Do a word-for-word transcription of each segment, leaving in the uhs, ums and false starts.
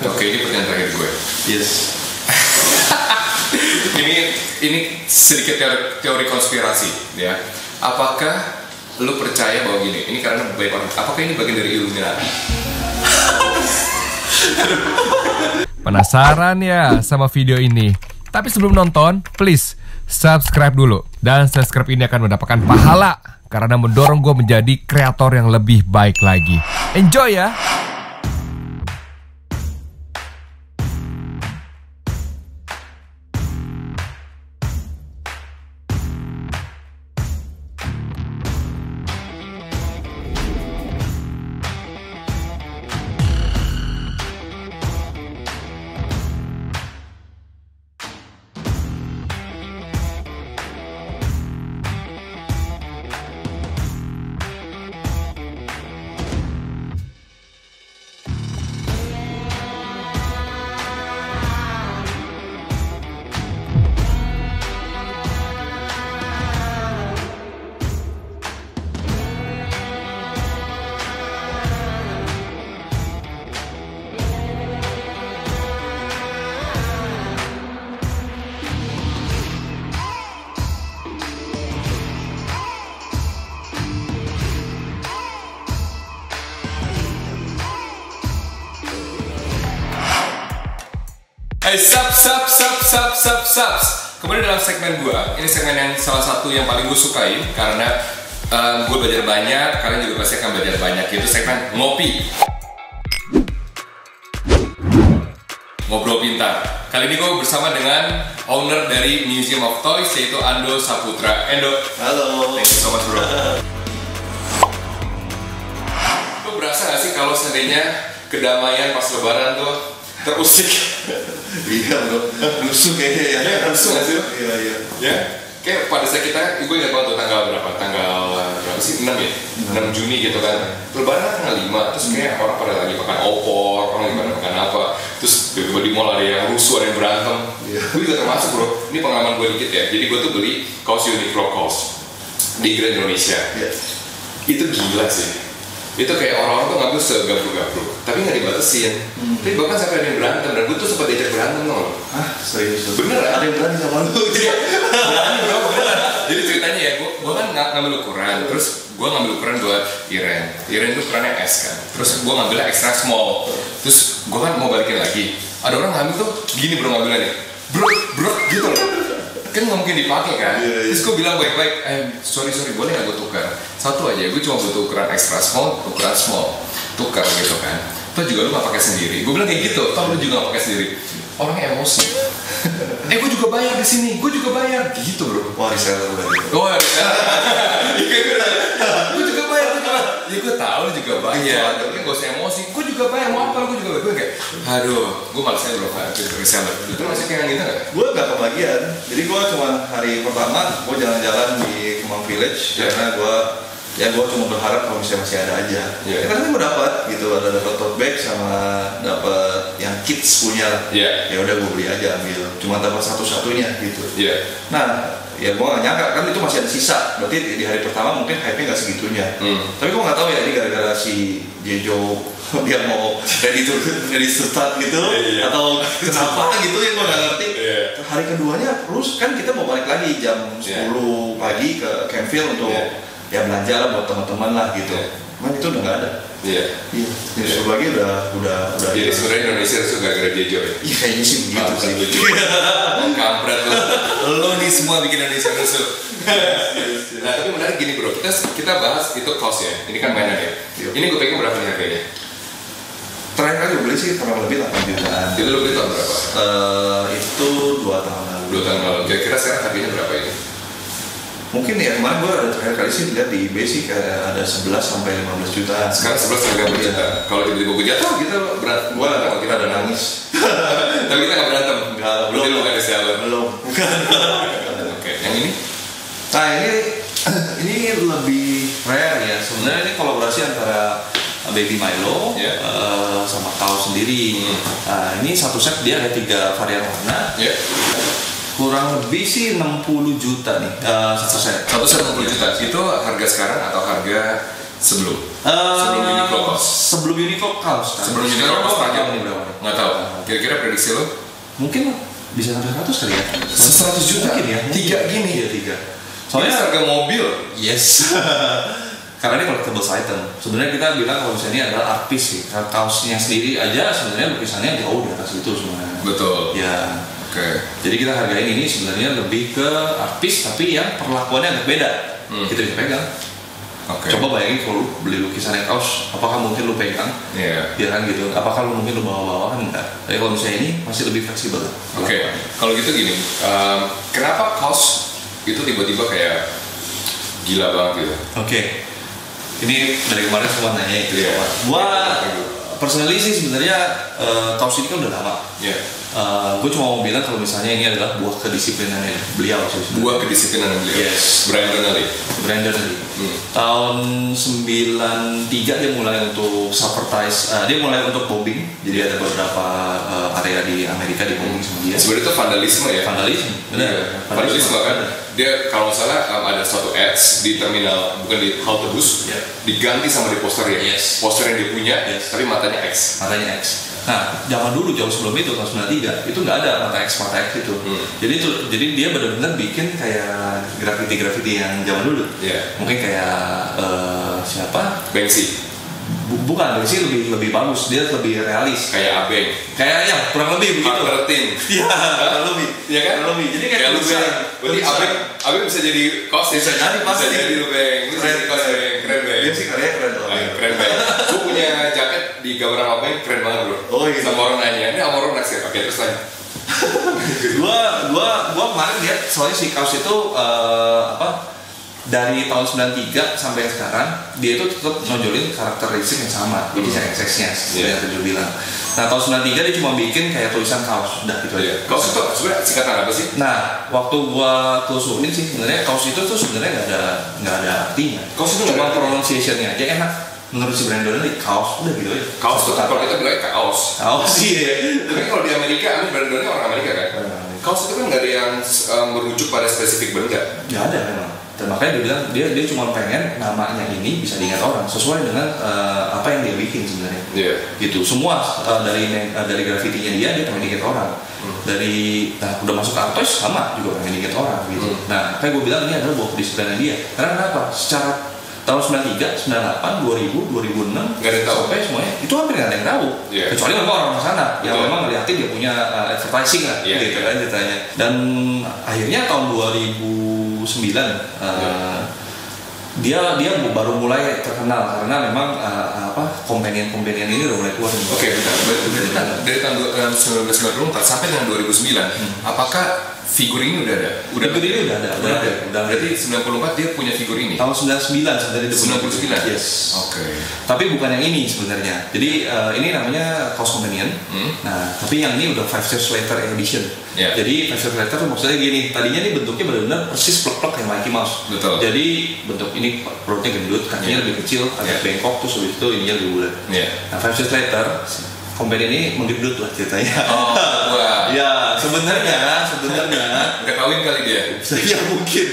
Oke, ini pertanyaan terakhir gue. Yes. ini ini sedikit teori, teori konspirasi ya. Apakah lu percaya bahwa gini, ini karena banyak orang, apakah ini bagian dari Illuminati? Penasaran ya sama video ini? Tapi sebelum nonton, please subscribe dulu. Dan subscribe ini akan mendapatkan pahala karena mendorong gue menjadi kreator yang lebih baik lagi. Enjoy ya! Subs, subs, subs, subs, subs, subs. Kemudian dalam segmen gua, ini segmen yang salah satu yang paling gua sukain karena um, gua belajar banyak, kalian juga pasti akan belajar banyak, yaitu segmen ngopi. Ngobrol pintar. Kali ini gua bersama dengan owner dari Museum of Toys, yaitu Ando Saputra. Ando, halo. Thank you so much bro. Lu berasa gak sih kalau seandainya kedamaian pas lebaran tuh terusik? Iya bro, rusuh kayaknya ya. Iya rusuh gak sih? Iya iya ya? Kayak pada saat kita, gue ingat banget tanggal berapa? Tanggal berapa sih? enam ya? enam Juni gitu kan. Lebaran tanggal lima, terus kayak orang pada lagi makan opor, orang lagi pada makan apa. Terus tiba-tiba di mall ada yang rusuh, ada yang berantem. Gue juga termasuk bro, ini pengalaman gue dikit ya. Jadi gue tuh beli kaos Uniqlo kaos di Grand Indonesia. Itu gila sih. Itu kayak orang-orang tuh ngambil segabru-gabru tapi nggak dibatasin, hmm. tapi bahkan sampai ada yang berantem, dan gue tuh sempat diajak berantem loh. Hah? Serius? Bener ada yang berantem sama lu? Berani bro, bener. Jadi ceritanya ya, gue kan ngambil ukuran, terus gue ngambil ukuran buat Iren Iren tuh ukurannya S kan, terus gue ngambilnya extra small, terus gue kan mau balikin lagi, ada orang ngambil tuh gini bro, ngambilnya nih bro, bro gitu loh, kan nggak mungkin dipakai kan. Yeah, yeah. Terus gue bilang baik-baik, eh sorry sorry boleh nggak gue tukar satu aja, gue cuma butuh ukuran extra small, ukuran small, tukar gitu kan. Toh juga lu nggak pakai sendiri, gue bilang kayak gitu, toh lu juga nggak pakai sendiri. Orangnya emosi. eh gue juga bayar di sini, gue juga bayar gitu bro. Wah reseller udah gitu. Oh reseller. Gue juga bayar tuh kan. Ya gue tahu lu juga bayar, tapi gue usah emosi. Gue juga bayar mau apa, gue juga bayar. Gue kayak, aduh, gue malasnya bro kan reseller. Itu masih kayak gitu nggak? Gue nggak kebagian. Jadi gue cuma hari pertama gue jalan-jalan di Kemang Village yeah. karena gue ya gue cuma berharap kalau misalnya masih ada aja yeah. ya karena gue dapat gitu, ada dapat tote bag sama dapat yang kids punya yeah. ya udah gue beli aja ambil, cuma dapat satu-satunya gitu yeah. Nah ya gue gak nyangka kan itu masih ada sisa, berarti di hari pertama mungkin hype-nya gak segitunya. Mm. Tapi gue gak tahu ya ini gara-gara si Jejo dia mau ready to, ready to start gitu yeah, yeah. atau kenapa gitu ya gue gak ngerti. Yeah. Hari keduanya terus kan kita mau balik lagi jam sepuluh yeah. pagi ke Campfield untuk yeah. ya belanja lah buat teman-teman lah gitu, cuman yeah. itu udah nggak ada. Iya. Yeah. Jadi yeah. sebagai udah udah udah. Jadi sebenarnya Indonesia itu gara-gara dia joy. Iya kayaknya sih begitu sih. Kampret lo, lo nih semua bikin Indonesia rusuh. Nah tapi menarik gini bro, kita kita bahas itu kaos ya, ini kan mainan ya. Yep. Ini gue pengen berapa harganya? Terakhir kali gue beli sih kurang lebih delapan jutaan. Jadi lo beli tahun berapa? Uh, itu dua tahun lalu. dua tahun lalu. Kira-kira sekarang harganya berapa ini? Mungkin ya kemarin gue terakhir kali sih lihat di eBay sih kayak ada sebelas sampai lima belas jutaan. Sekarang sebelas sampai lima belas juta. Kalau tiba-tiba gue jatuh kita berat, gue kalau kita ada nangis. Tapi kita nggak berantem. Nggak. Belum nggak ada siapa. Belum. Oke. Yang ini? Nah ini ini lebih rare ya. Sebenarnya ini kolaborasi antara Baby Milo yeah. uh, sama KAWS sendiri. Mm. Nah, ini satu set dia ada tiga varian warna. Yeah. Kurang lebih sih enam puluh juta nih uh, satu set. Satu set enam puluh juta. Itu harga sekarang atau harga sebelum? Uh, sebelum Uniqlo kaos. Sebelum Uniqlo kaos. Sebelum Uniqlo kaos harga berapa? Nggak tahu. Kira-kira prediksi lo? Mungkin bisa sampai seratus kali ya. seratus juta? Mungkin ya. Tiga gini ya, tiga. Soalnya harga mobil. Yes. Karena ini collectible item. Sebenarnya kita bilang kalau misalnya ini adalah artis sih. Kaosnya sendiri aja sebenarnya lukisannya jauh di atas itu sebenarnya. Betul. Ya. Oke. Okay. Jadi kita hargain ini sebenarnya lebih ke artis tapi yang perlakuannya agak beda. Hmm. Kita bisa pegang. Okay. Coba bayangin kalau lu beli lukisan yang kaos, apakah mungkin lu pegang? Iya. Yeah. Ya kan gitu. Apakah lu mungkin lu bawa-bawa kan enggak? Tapi kalau misalnya ini masih lebih fleksibel. Oke. Okay. Kalau gitu gini, um, kenapa kaos itu tiba-tiba kayak gila banget gitu? Oke. Okay. Ini dari kemarin semua nanya itu. Yeah. Ya. Gua personally sih sebenarnya uh, kaos ini kan udah lama. Iya. Yeah. Uh, gue cuma mau bilang kalau misalnya ini adalah buah kedisiplinan beliau sih. Buah kedisiplinan beliau. Yes. Brandon Ali. Brandon Ali. Hmm. Tahun sembilan tiga dia mulai untuk subvertise, uh, dia mulai untuk bombing. Jadi ada beberapa uh, area di Amerika dibombing sama dia. Sebenarnya itu vandalisme ya. Vandalisme. Benar. Yeah. Vandalisme, vandalisme kan. Dia kalau salah um, ada suatu ads di terminal, bukan di halte bus, yeah. Diganti sama di poster ya. Yes. Poster yang dia punya, yes. Tapi matanya X. Matanya X. Nah, zaman dulu jauh sebelum itu tahun sembilan tiga itu nggak ada mata X mata X itu. Hmm. Jadi itu jadi dia benar-benar bikin kayak grafiti-grafiti yang zaman dulu. Yeah. Mungkin kayak uh, siapa? Banksy. B- bukan Banksy lebih lebih bagus, dia lebih realis. Kayak Abeng. Kayak ya kurang lebih begitu. Martin. Iya, kurang lebih. Iya kan? Kurang lebih. Jadi kayak Abeng. Berarti Abeng Abeng bisa jadi kaos, bisa jadi pasti. Bisa jadi Abeng. Bisa jadi kaos Abeng. Keren banget. Dia sih karyanya keren banget. Keren banget. Gue punya jaket di gambaran Abeng keren banget bro. Oh iya. Sama orang nanya, ini sama orang naksir. Oke, terus tanya. Gua gua gua kemarin lihat soalnya si kaos itu uh, apa? Dari tahun sembilan tiga sampai sekarang dia itu tetap nonjolin karakteristik yang sama di desain X X-nya seperti yang tadi bilang. Nah tahun sembilan tiga dia cuma bikin kayak tulisan kaos, udah gitu aja. Kaos itu sebenarnya singkatan apa sih? Nah waktu gua telusurin sih sebenarnya kaos itu tuh sebenarnya nggak ada nggak ada artinya. Kaos itu cuma pronunciation-nya aja enak. Menurut si Brandon ini kaos udah gitu aja. Kaos tuh kalau kita bilang kaos. Kaos sih ya. Tapi kalau di Amerika, Brandonnya orang Amerika kan. Kaos itu kan nggak ada yang merujuk pada spesifik benda. Nggak ada memang. Dan makanya dia bilang dia dia cuma pengen namanya ini bisa diingat orang sesuai dengan uh, apa yang dia bikin sebenarnya. Yeah. Gitu semua uh, dari uh, dari grafitinya dia dia pengen diingat orang. Hmm. Dari nah, udah masuk ke artis sama juga pengen diingat orang gitu. Hmm. Nah kayak gue bilang ini adalah buah kedisiplinan dia. Karena kenapa? Secara tahun sembilan tiga, sembilan delapan, dua ribu, dua ribu enam nggak ada yang tahu semuanya itu hampir nggak ada yang tahu. Yeah. Kecuali memang orang di sana yang yeah. memang ngeliatin dia punya uh, advertising lah. Yeah. Gitu kan ceritanya. Dan akhirnya tahun dua ribu sembilan uh, yeah. dia dia baru mulai terkenal karena memang uh, apa companion-companion ini udah mulai keluar. Oke, okay, bentar. bentar. Dari tahun seribu sembilan ratus sembilan puluh empat sampai tahun dua ribu sembilan, hmm. apakah figur ini udah ada? Udah figur ini udah ada. Udah ada. Udah berarti sembilan puluh empat dia punya figur ini. Tahun sembilan puluh sembilan sebenarnya dia punya. sembilan puluh sembilan. Yes. Oke. Okay. Tapi bukan yang ini sebenarnya. Jadi uh, ini namanya Kaos Companion. Hmm? Nah, tapi yang ini udah five years later edition. Yeah. Jadi five years later maksudnya gini, tadinya ini bentuknya benar-benar persis plek-plek kayak Mickey Mouse. Betul. Jadi bentuk ini perutnya gendut, kakinya yeah. lebih kecil, agak yeah. bengkok terus habis itu ininya lebih bulat. Iya. Yeah. Nah, five years later Companion ini menggendut lah ceritanya. Oh, wow. Ya, sebenarnya, sebenarnya. Nggak kawin kali dia? Ya mungkin.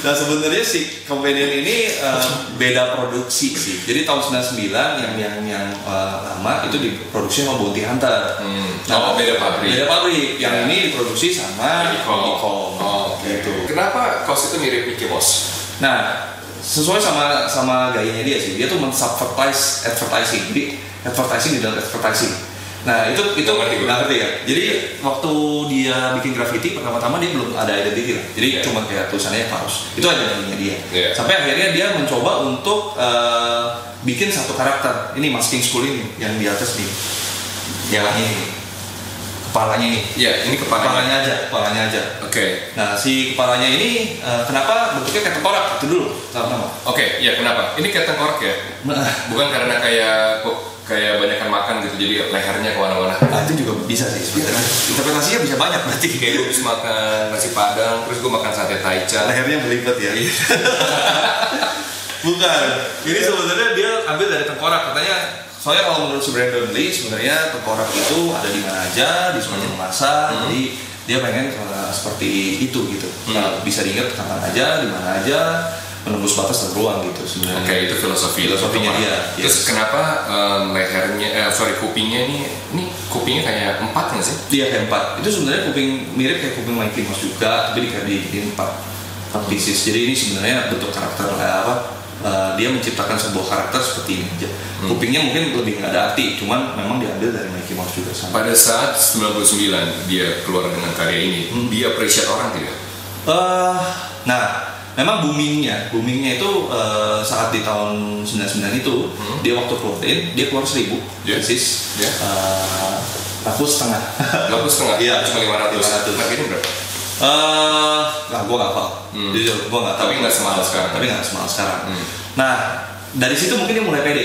Nah, sebenarnya si Companion ini uh, beda produksi sih. Jadi tahun sembilan puluh sembilan yang yang yang uh, lama itu diproduksi sama Bounty Hunter. Hmm. Nah, oh, beda pabrik. Beda pabrik. Yang ya. Ini diproduksi sama Nigo. Oh, gitu. Kenapa kaos itu mirip Mickey Mouse? Nah, sesuai sama sama gayanya dia sih. Dia tuh men-subvertise advertising. Jadi advertising di dalam advertising. Nah itu itu ngerti ya. Jadi waktu dia bikin graffiti pertama-tama dia belum ada identity lah. Jadi yeah. cuma kayak tulisannya kaos. Itu aja namanya dia. Yeah. Sampai akhirnya dia mencoba untuk uh, bikin satu karakter. Ini masking school ini yang di atas nih. Yang ini. Kepalanya ini. Iya, yeah, ini kepalanya. Kepalanya aja, kepalanya aja. Oke. Okay. Nah, si kepalanya ini uh, kenapa bentuknya kayak tengkorak? Itu dulu. Sama-sama. Oke, okay, ya yeah, kenapa? Ini kayak tengkorak ya? Bukan karena kayak kayak banyakan makan gitu, jadi lehernya kemana-mana. Nah itu juga bisa sih sebenarnya. Interpretasinya bisa banyak berarti. Kayak gue bisa makan nasi padang, terus gue makan sate taichan. Lehernya berlipat ya? Bukan. Ini sebenarnya dia ambil dari tengkorak, katanya. Soalnya kalau menurut si Brandon Lee, sebenarnya tengkorak itu ada di mana aja, di sepanjang masa. Hmm. Jadi dia pengen seperti itu gitu. Hmm. Bisa diingat kapan aja, di mana aja. menembus batas dan peluang gitu sebenarnya. Oke, okay, itu filosofi filosofinya dia. Yes. Terus kenapa um, lehernya, eh, sorry kupingnya nih, ini kupingnya kayak empat nggak sih? Iya kayak empat. Itu sebenarnya kuping mirip kayak kuping Mickey Mouse juga, tapi dikali empat empat pieces. Jadi ini sebenarnya bentuk karakter apa? Uh, dia menciptakan sebuah karakter seperti ini aja. Hmm. Kupingnya mungkin lebih nggak ada arti, cuman memang diambil dari Mickey Mouse juga. Sama. Pada saat sembilan puluh sembilan dia keluar dengan karya ini, hmm. dia appreciate orang tidak? Uh, nah, memang boomingnya, boomingnya itu uh, saat di tahun sembilan puluh sembilan itu, hmm. dia waktu keluarin, dia keluar seribu yeah. persis, yeah. uh, laku setengah. Laku setengah? Iya, cuma lima ratus. Harganya berapa? Uh, nah, gue gak hafal, hmm. jujur, gue gak tahu. Tapi gak semahal sekarang. Tapi gak semahal sekarang. Hmm. Nah, dari situ mungkin dia mulai pede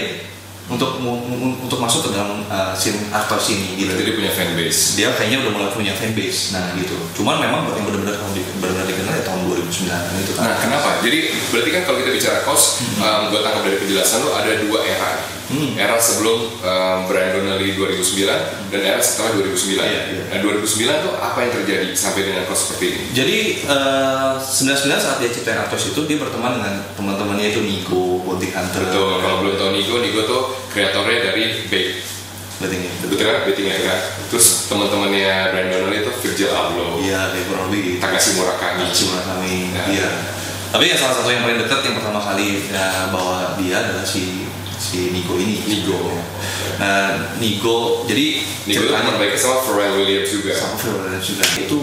untuk untuk masuk ke dalam uh, scene aktor sini. Gitu. Berarti dia punya fanbase. Dia kayaknya udah mulai punya fanbase. Nah gitu. Cuman memang yang benar-benar benar-benar dikenal ya tahun dua ribu sembilan itu. Kan. Nah kenapa? Jadi berarti kan kalau kita bicara KAWS, hmm. um, gue tangkap dari penjelasan lo ada dua era. Hmm. Era sebelum um, Brian Donnelly dua ribu sembilan dan era setelah dua ribu sembilan. Iya, iya. Nah dua ribu sembilan tuh apa yang terjadi sampai dengan KAWS seperti ini? Jadi uh, sembilan puluh sembilan saat dia ciptain KAWS itu dia berteman dengan teman-temannya itu Nigo, Bounty Hunter. Betul. Kalau belum tahu Nigo, Nigo tuh kreatornya dari Babe. Betingnya. Betul kan? Betingnya kan. Terus teman-temannya Brian Donnelly itu Virgil Abloh. Iya, kurang lebih. Takashi Murakami. Takashi Murakami. Nah. Iya. Tapi yang salah satu yang paling dekat yang pertama kali ya, bawa dia adalah si si Nigo ini. Nigo. Nah, Nigo. Jadi Nigo teman baiknya sama Pharrell Williams juga. Sama Pharrell Williams juga. Itu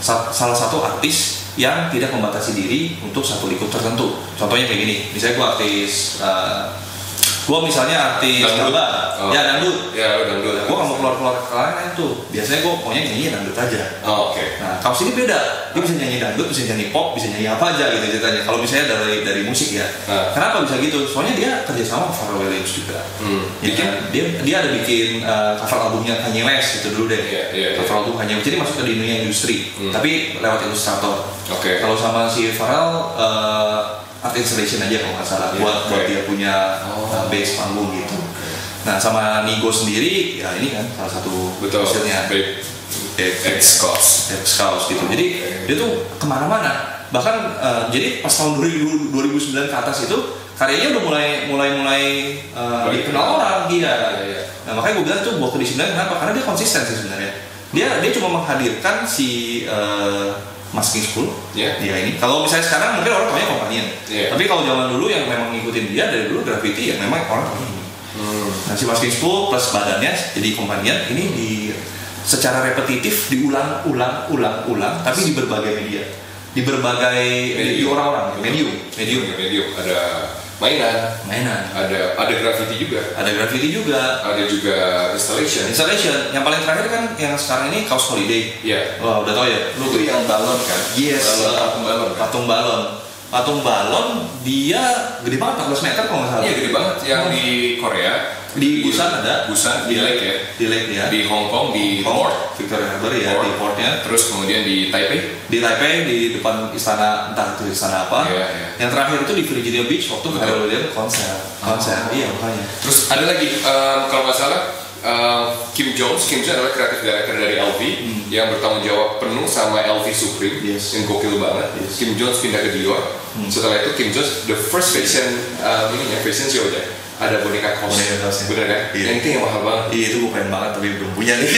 sa- salah satu artis yang tidak membatasi diri untuk satu lingkup tertentu. Contohnya kayak gini. Misalnya gue artis, uh, gue misalnya artis gambar. Oh. Ya dangdut. Ya dangdut. Nah, gue nggak mau keluar-keluar kalian itu. Biasanya gue pokoknya nyanyi dangdut aja. Oh, oke. Okay. Nah, KAWS ini beda. Dia bisa nyanyi dangdut, bisa nyanyi pop, bisa nyanyi apa aja gitu ceritanya. Kalau misalnya dari dari musik ya. Nah. Kenapa bisa gitu? Soalnya dia kerja sama Pharrell Williams juga. Hmm. Ya, kan? Dia dia ada bikin uh, cover albumnya Kanye West gitu dulu deh. Yeah, yeah, cover yeah. album Kanye West. Jadi masuk ke dunia industri. Hmm. Tapi lewat ilustrator. Oke. Okay. Kalau sama si Pharrell uh, art installation aja kalau nggak salah. Yeah, buat okay. buat dia punya oh. uh, base panggung gitu. Nah sama Nigo sendiri, ya ini kan salah satu hasilnya ex-KAWS ex-KAWS gitu. Oh, jadi okay. dia tuh kemana-mana. Bahkan uh, jadi pas tahun dua ribu sembilan ke atas itu karyanya udah mulai mulai mulai uh, dikenal orang dia. Ya, ya. Nah makanya gue bilang tuh waktu di sembilan kenapa? Karena dia konsisten sih sebenarnya. Dia dia cuma menghadirkan si uh, masking school. Yeah. Ya ini. Kalau misalnya sekarang mungkin orang taunya Companion. Yeah. Tapi kalau zaman dulu yang memang ngikutin dia dari dulu graffiti ya memang orang taunya. Hmm. Nah si masking school plus badannya jadi Companion ini di secara repetitif diulang ulang ulang ulang tapi di berbagai media, di berbagai medium. Di orang-orang medium medium medium ada mainan mainan ada ada graffiti juga ada graffiti juga ada juga installation installation yang paling terakhir kan yang sekarang ini KAWS Holiday ya yeah. Wah wow, udah tau ya lu itu yang balon kan yes balon, patung balon kan? patung balon patung balon dia gede banget empat belas meter kalau nggak salah iya gede banget yang oh. di Korea di Busan ada Busan di Lake ya di Lake ya di Hong Kong di Port Victoria Harbour ya di portnya terus kemudian di Taipei di Taipei di depan istana entah itu istana apa yeah, yeah. yang terakhir itu di Virginia Beach waktu Pharrell Williams konser konser oh. iya makanya terus ada lagi um, kalau nggak salah um, Kim Jones Kim Jones adalah kreatif director dari L V hmm. yang bertanggung jawab penuh sama L V Supreme yes. yang gokil banget yes. Kim Jones pindah ke Dior hmm. setelah itu Kim Jones the first fashion um, ini ya fashion show ya ada boneka KAWS, bener kan? Iya. Yang itu yang mahal banget. Iya itu gue pengen banget tapi belum punya nih.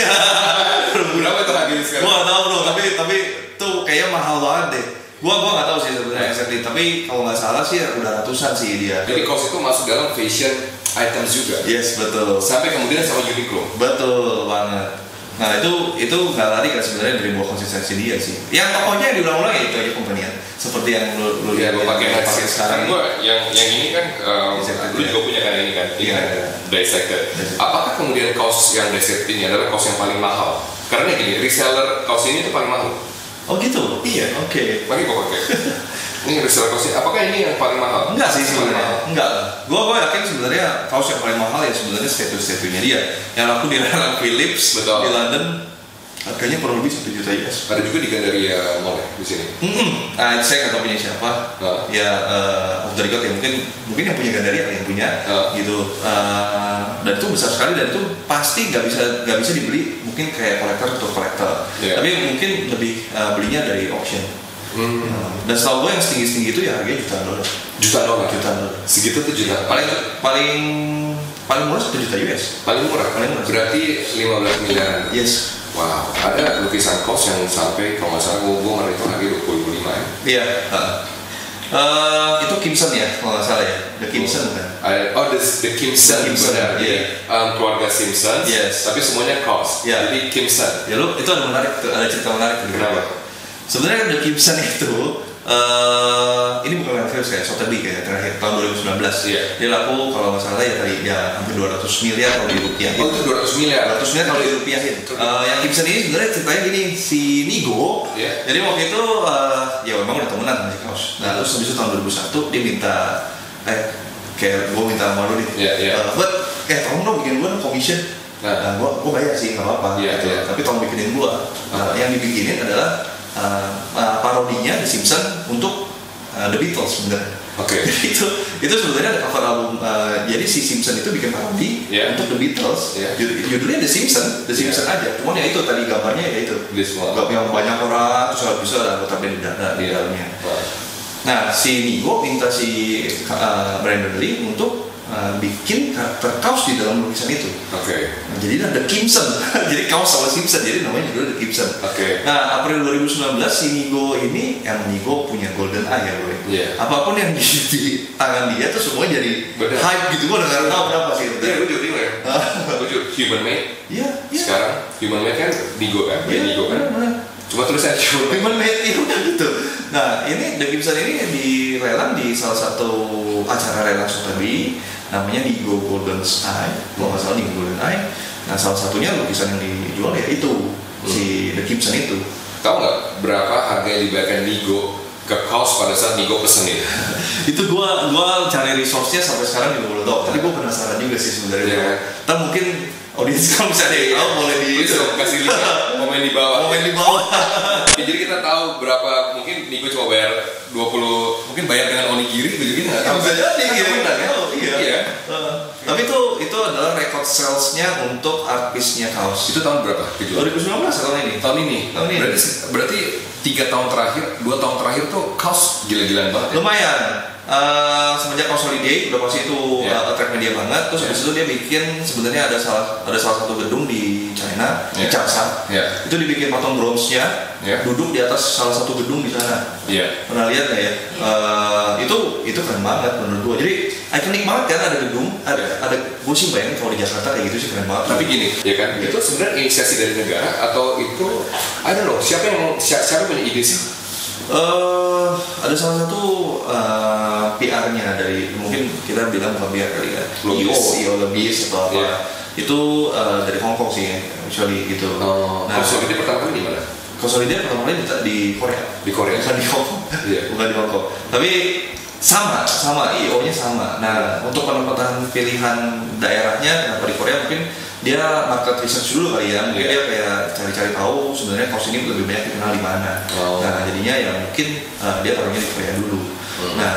Belum punya apa itu lagi sekarang? Gue nggak tahu bro, tapi tapi tuh kayaknya mahal banget deh. Gue gue nggak tahu sih sebenarnya exactly, tapi kalau nggak salah sih udah ratusan sih dia. Jadi KAWS itu masuk dalam fashion items juga. Yes betul. Sampai kemudian sama Uniqlo. Betul banget. Nah itu itu nggak lari kan sebenarnya dari buah konsistensi dia sih. Yang tokohnya yang diulang-ulang ya itu aja Companion. Seperti yang lu ya, lu pakai sekarang. Gua yang yang ini kan um, lu juga punya kan ini kan. Iya. Dissected. Apakah kemudian KAWS yang dissected ini adalah KAWS yang paling mahal? Karena gini reseller KAWS ini tuh paling mahal. Oh gitu. Iya. Oke. Okay. Bagi gua pakai. Ini reseller KAWS ini. Apakah ini yang paling mahal? Enggak sih sebenarnya. Enggak lah. Gua gua yakin sebenarnya KAWS yang paling mahal ya sebenarnya statue-statunya dia. Yang laku di dalam Philips betul. Di London harganya kurang lebih satu juta U S. Ada juga di Gandaria mall di sini. Mm-hmm. Nah, saya enggak tahu punya siapa. Nah. Ya uh, of the record ya mungkin mungkin yang punya Gandaria yang punya nah. gitu. Uh, dan itu besar sekali dan itu pasti enggak bisa enggak bisa dibeli mungkin kayak kolektor atau kolektor. Yeah. Tapi mungkin lebih uh, belinya dari auction. Hmm. Ya. Dan setahu gue yang setinggi-setinggi itu ya harganya jutaan dolar. Jutaan dolar, jutaan dolar. Segitu tuh juta. Paling paling paling murah satu juta U S. Paling murah, paling murah. Berarti lima belas miliaran. Yes. Wow. Ada lukisan KAWS yang sampai kalau nggak salah gue gue ngerti lagi dua puluh lima ya. Iya. Uh. Uh, itu Kimpson ya, kalau nggak salah ya, The Kimpsons kan? Uh, oh, the, the Kimpsons, benar. Yeah. Um, keluarga Simpsons, yes. Tapi semuanya KAWS, yeah. Jadi Kimpson. Ya lu, itu ada menarik, ada cerita menarik. Kenapa? Sebenarnya The Kimpsons itu, uh, ini bukan reference kayak Sotheby kayak terakhir tahun dua ribu sembilan belas. Yeah. Dia laku kalau nggak salah ya tadi ya hampir dua ratus miliar kalau dirupiahin. Oh, itu dua ratus miliar. dua ratus miliar kalau dirupiahin. Uh, yang Kimpson ini sebenarnya ceritanya gini, si Nigo. Yeah. Jadi waktu itu uh, ya memang udah temenan sama KAWS. Nah, terus habis itu tahun dua ribu satu dia minta eh kayak gue minta sama lu nih. Iya, iya. Buat kayak tolong dong bikin gue commission. Nah, nah gue gue bayar sih enggak apa-apa. Yeah, gitu. Yeah. Tapi tolong bikinin gue. Nah, yang dibikinin adalah Uh, uh, parodinya The Simpsons untuk uh, The Beatles sebenarnya. Oke. Okay. itu itu sebenarnya ada cover album. Uh, jadi si Simpsons itu bikin parodi yeah. untuk The Beatles. Yeah. Judulnya The Simpsons, The Simpsons yeah. aja. Cuman ya itu tadi gambarnya ya itu. Gak yang banyak orang terus bisa ada anggota band di dalam, yeah. di dalamnya. Wow. Nah si Nigo minta si uh, Brandon Lee untuk uh, bikin karakter KAWS di dalam lukisan itu. Oke. Okay. Nah, jadi ada The Kimpsons. jadi KAWS sama Simpsons. Jadi namanya juga The Kimpsons. Okay. Nah, April dua ribu sembilan belas si Nigo ini, yang Nigo punya golden eye ya bro. Yeah. Apapun yang di, di tangan dia tuh semuanya jadi bener. Hype gitu. Gue udah gak tau kenapa sih. Iya, gue juga bingung ya. Gue juga human made. Iya. Yeah, yeah. Sekarang human made kan Nigo kan. Iya, yeah, Nigo kan. Bener-bener. Cuma tulisan human made itu gitu. Nah, ini The Kimpsons ini dilelang di salah satu acara lelang Sotheby. Namanya Nigo Golden Eye. Kalau gak salah Nigo Golden Eye. Nah, salah satunya lukisan yang dijual ya itu. Si The Kimpsons itu. Tahu nggak berapa harga yang dibayarkan Nigo ke KAWS pada saat Nigo pesenin? itu gua gua cari resource-nya sampai sekarang juga belum tahu. Tapi gua penasaran juga sih sebenarnya. Yeah. Tapi mungkin audiens kalau bisa deh tahu boleh di kasih link komen di bawah. Komen di bawah. ya, jadi kita tahu berapa mungkin Nigo cuma bayar dua puluh mungkin bayar dengan onigiri gitu gitu. Tahu saja deh iya. Tapi itu itu adalah record sales-nya untuk artisnya KAWS. Itu tahun berapa? dua ribu sembilan belas tahun ini. Tahun ini. Tahun ini. Berarti berarti tiga tahun terakhir, dua tahun terakhir tuh KAWS gila-gilaan banget. Lumayan. Uh, semenjak Consolidate udah pasti itu yeah. attract media banget. Terus yeah. habis itu dia bikin sebenarnya ada salah ada salah satu gedung di China, yeah. di Changsha. Yeah. Itu dibikin patung bronze-nya, yeah. duduk di atas salah satu gedung di sana. Yeah. Pernah lihat nggak ya? Uh, itu itu keren banget menurut gua. Jadi ikonik banget kan, ada gedung, ada ada gua sih bayangin kalau di Jakarta kayak gitu sih keren banget. Tapi gini, ya kan? Yeah. Itu sebenarnya inisiasi dari negara atau itu ada loh. Siapa yang siapa punya ide sih? Uh, ada salah satu uh, P R-nya dari mungkin kita bilang bukan P R kali ya, C E O lebih atau apa yeah. itu uh, dari Hong Kong sih, actually gitu. Oh, nah, Consolidate pertama kali di mana? Consolidate pertama kali di Korea. Di Korea. Bukan di Hong Kong. Yeah. bukan di Hong Kong. Tapi sama, sama E O-nya sama. Nah, untuk penempatan pilihan daerahnya, kenapa di Korea mungkin dia market research dulu kali ya, mungkin yeah. dia kayak cari-cari tahu sebenarnya KAWS ini lebih banyak dikenal di mana. Wow. Nah jadinya ya mungkin uh, dia taruhnya di Korea dulu. Hmm. Nah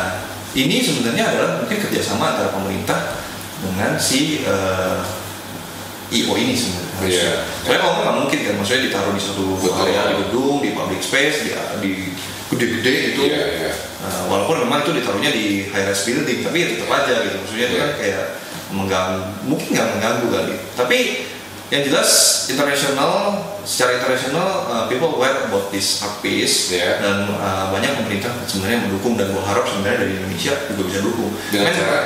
ini sebenarnya adalah mungkin kerjasama antara pemerintah dengan si uh, I O ini sebenarnya. Yeah. Soalnya kalau nggak mungkin kan, maksudnya ditaruh di satu area di gedung, di public space, di, di gede-gede itu. Yeah, yeah. Uh, walaupun memang itu ditaruhnya di high-rise building, tapi ya tetap aja gitu. Maksudnya yeah. itu kan kayak mengganggu, mungkin nggak mengganggu kali. Tapi yang jelas internasional, secara internasional uh, people aware about this art piece yeah. dan uh, banyak pemerintah sebenarnya mendukung dan berharap sebenarnya dari Indonesia juga bisa dukung. Dengan cara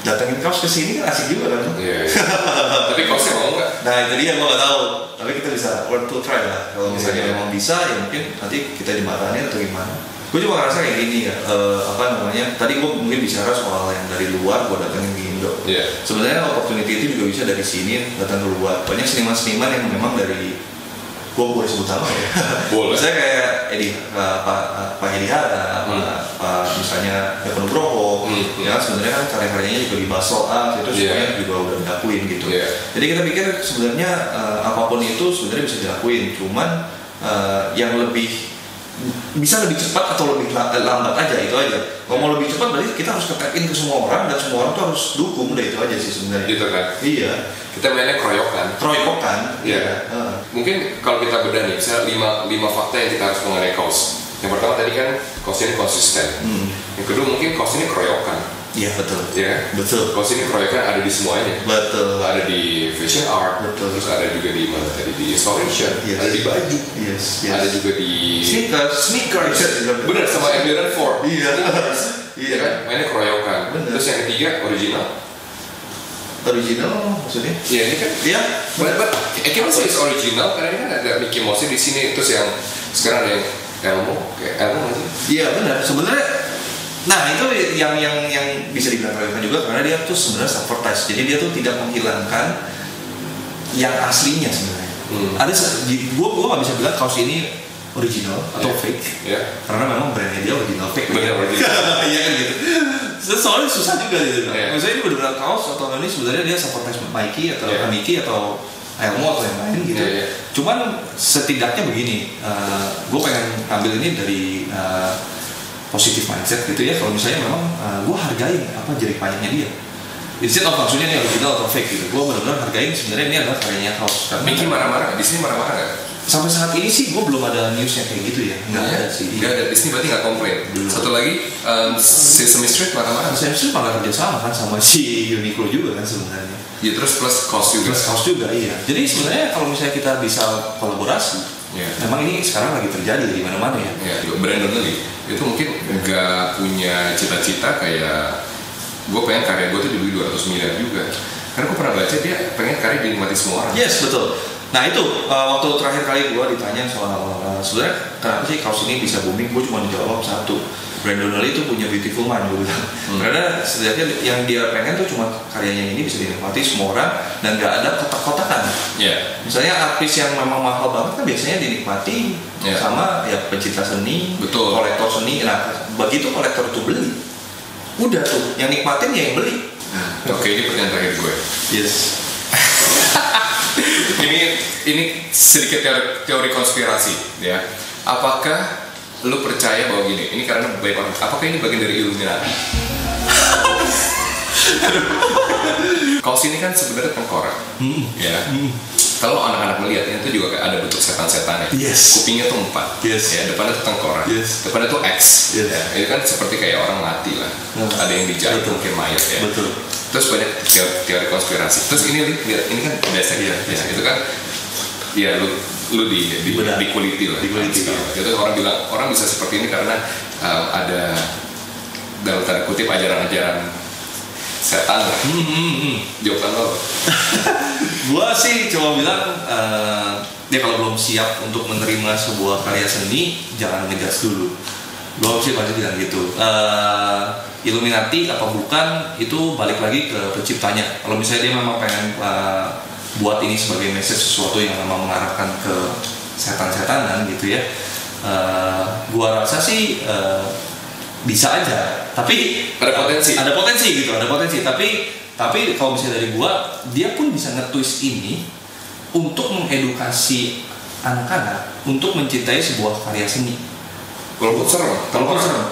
datangin KAWS ke sini kan asik juga kan? Iya. Yeah, yeah. tapi KAWSnya mau nggak? Nah itu dia gue nggak tahu. Tapi kita bisa worth to try lah. Kalau misalnya yeah. memang bisa, ya mungkin nanti kita dimarahin atau gimana. Gue cuma ngerasa kayak gini ya, uh, apa namanya, tadi gue mungkin bicara soal yang dari luar gue datangin ke Indo. Yeah. Sebenarnya opportunity itu juga bisa dari sini datang ke luar. Banyak seniman-seniman yang memang dari, gue boleh sebut apa ya? Boleh. Misalnya kayak Edi, uh, Pak Pak Edi Hara, hmm. Pak misalnya Evan Broho, hmm. ya sebenarnya kan karya-karyanya juga di Basel, itu semuanya yeah. juga udah dilakuin gitu. Yeah. Jadi kita pikir sebenarnya uh, apapun itu sebenarnya bisa dilakuin, cuman uh, yang lebih bisa lebih cepat atau lebih lambat aja itu aja. Kalau mau lebih cepat berarti kita harus ke-tap-in ke semua orang dan semua orang tuh harus dukung, udah itu aja sih sebenarnya. Gitu kan? Iya. Kita mainnya keroyokan. Keroyokan. Iya. Kan? Uh. Mungkin kalau kita bedah nih, misalnya lima lima fakta yang kita harus mengenai KAWS. Yang pertama tadi kan KAWS ini konsisten. Hmm. Yang kedua mungkin KAWS ini keroyokan. Iya betul. Iya kan? Betul. KAWS ini keroyokan ada di semuanya. Betul. Ada di fashion art. Betul. Terus ada juga di mana tadi di installation. Yes. Ada di baju. Yes. Yes. Ada juga di sneakers. Sneakers. Benar sama Emerald Ford. Iya. Iya kan? Mainnya keroyokan. Bener. Terus yang ketiga original. Original maksudnya? Iya ini kan dia. But but Mickey Mouse is original karena ini kan ada Mickey Mouse di sini. Terus yang sekarang ada yang Elmo, kayak Elmo aja. Iya benar. Sebenarnya, nah itu yang yang yang bisa dibilang relevan juga karena dia tuh sebenarnya advertise. Jadi dia tuh tidak menghilangkan yang aslinya sebenarnya. Hmm. Ada, gua gua nggak bisa bilang kaos ini original atau yeah. fake, yeah. karena memang brandnya dia original fake. Benar original. Iya kan gitu. Soalnya susah juga gitu. Yeah. Misalnya ini benar-benar kaos atau ini sebenarnya dia advertise Nike atau yeah. Nike atau Elmo atau yang lain gitu, yeah, yeah. cuman setidaknya begini, uh, gue pengen ambil ini dari uh, positive mindset gitu ya. Kalau misalnya memang uh, gue hargain apa jerih payahnya dia, instead of maksudnya ini original atau fake gitu, gue benar-benar hargain sebenarnya ini adalah karyanya KAWS. Mickey marah-marah, Disney marah-marah nggak? Sampai saat ini sih gue belum ada newsnya kayak gitu ya, nggak yeah. ada sih. Nggak ada, Disney berarti nggak komplain. Belum. Satu lagi um, Sesame Street marah-marah. Sesame Street malah kerjasama kan sama si Uniqlo juga kan sebenarnya. Ya terus plus KAWS juga. Plus KAWS juga iya. Jadi sebenarnya kalau misalnya kita bisa kolaborasi, yeah. memang ini sekarang lagi terjadi di mana-mana ya. Yeah. Brand Donnelly itu mungkin nggak punya cita-cita kayak gue pengen karya gue tuh dibeli dua ratus miliar juga. Karena gue pernah baca dia pengen karya dinikmati semua orang. Yes betul. Nah itu uh, waktu terakhir kali gue ditanya soal uh, sebenarnya kenapa sih KAWS ini bisa booming, gue cuma jawab satu. Brand Donnelly itu punya beautiful man, gue bilang. Hmm. Karena setidaknya yang dia pengen tuh cuma karyanya ini bisa dinikmati semua orang dan nggak ada kotak-kotakan. Yeah. Misalnya artis yang memang mahal banget kan biasanya dinikmati yeah. sama ya pecinta seni, betul. Kolektor seni. Nah, begitu kolektor itu beli, udah tuh yang nikmatin ya yang beli. Oke, okay, ini pertanyaan terakhir gue. Yes. ini ini sedikit teori, teori konspirasi, ya. Apakah lu percaya bahwa gini, ini karena banyak orang, apakah ini bagian dari Illuminati? KAWS ini kan sebenarnya tengkorak, hmm. ya. Hmm. Kalau anak-anak melihatnya itu juga ada bentuk setan-setannya. Yes. Kupingnya tuh empat, yes. ya. Depannya tuh tengkorak, yes. depannya tuh X. Yes. Ya. Itu kan seperti kayak orang mati lah. Hmm. Ada yang dijahit mungkin mayat ya. Betul. Terus banyak teori, teori konspirasi. Terus ini lihat, ini kan biasa ya. ya. Itu kan, ya lu. lu di di, di kuliti lah, di kuliti. Itu orang bilang orang bisa seperti ini karena um, ada dalam tanda kutip ajaran-ajaran setan lah. Hmm, hmm, hmm. Jawaban lo? Gua sih cuma bilang uh, dia kalau belum siap untuk menerima sebuah karya seni jangan ngegas dulu. Gua sih pasti bilang gitu. Uh, Illuminati apa bukan itu balik lagi ke penciptanya. Kalau misalnya dia memang pengen uh, buat ini sebagai message sesuatu yang memang mengarahkan ke setan-setanan gitu ya, uh, gua rasa sih uh, bisa aja, tapi ada potensi, ada potensi gitu, ada potensi. Tapi tapi kalau misalnya dari gua, dia pun bisa nge-twist ini untuk mengedukasi anak-anak untuk mencintai sebuah karya seni. Walaupun serem, walaupun serem.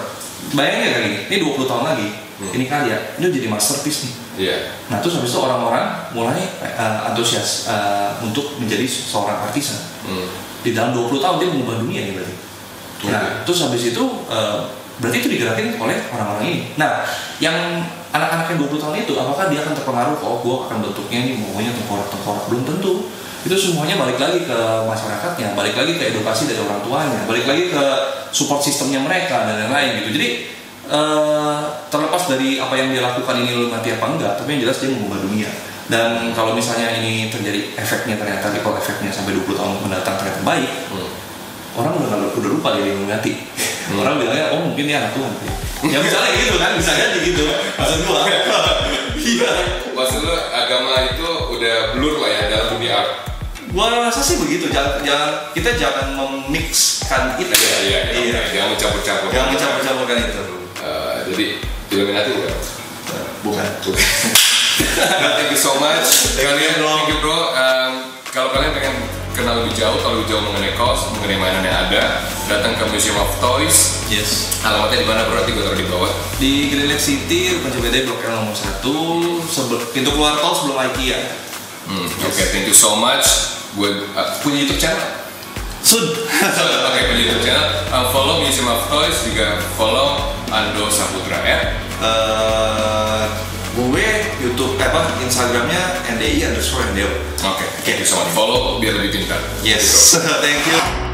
Bayangin kan ini, ini dua puluh tahun lagi. Hmm. Ini karya, ini jadi masterpiece nih. Yeah. Nah terus habis itu orang-orang mulai uh, antusias uh, untuk menjadi seorang artisan. Hmm. Di dalam dua puluh tahun dia mengubah dunia nih berarti. Okay. Nah terus habis itu uh, berarti itu digerakin oleh orang-orang ini. Nah yang anak-anak yang dua puluh tahun itu apakah dia akan terpengaruh? Oh gue akan bentuknya nih maunya tengkorak-tengkorak, belum tentu. Itu semuanya balik lagi ke masyarakatnya, balik lagi ke edukasi dari orang tuanya, balik lagi ke support sistemnya mereka dan lain-lain gitu. Jadi Uh, terlepas dari apa yang dia lakukan ini mati apa enggak, tapi yang jelas dia mengubah dunia. Dan kalau misalnya ini terjadi efeknya ternyata kalau efeknya sampai dua puluh tahun mendatang ternyata baik, hmm. orang udah udah lupa dia mati. Hmm. Orang bilangnya oh mungkin dia anak Tuhan. Ya misalnya gitu kan, bisa jadi gitu. Maksud gua. Iya. Maksud lu agama itu udah blur lah ya dalam dunia art. Gua rasa sih begitu, jangan, jangan kita jangan memixkan itu. Iya iya. Iya. iya. Jangan mencampur-campurkan. Jangan mencampur-campurkan itu. Uh, jadi Illuminati bukan? Bukan. bukan. Nah, thank you so much. Kalian, thank you bro. Um, kalau kalian pengen kenal lebih jauh, kalau lebih jauh mengenai KAWS, mengenai mainan yang ada, datang ke Museum of Toys. Yes. Alamatnya di mana bro? Nanti gue taruh di bawah. Di Green Lake City, Ruko C B D Blok L nomor satu. Sebelum pintu keluar KAWS belum Ikea. Hmm. Yes. Oke, okay, thank you so much. Gue uh, punya YouTube channel. Sud. So, pakai punya YouTube channel. Uh, follow Museum of Toys, juga follow Ando Saputra ya. Uh, gue YouTube apa Instagramnya N D I underscore N D O. Oke. Okay. Oke. Okay. So follow biar lebih pintar. Yes. Thank you.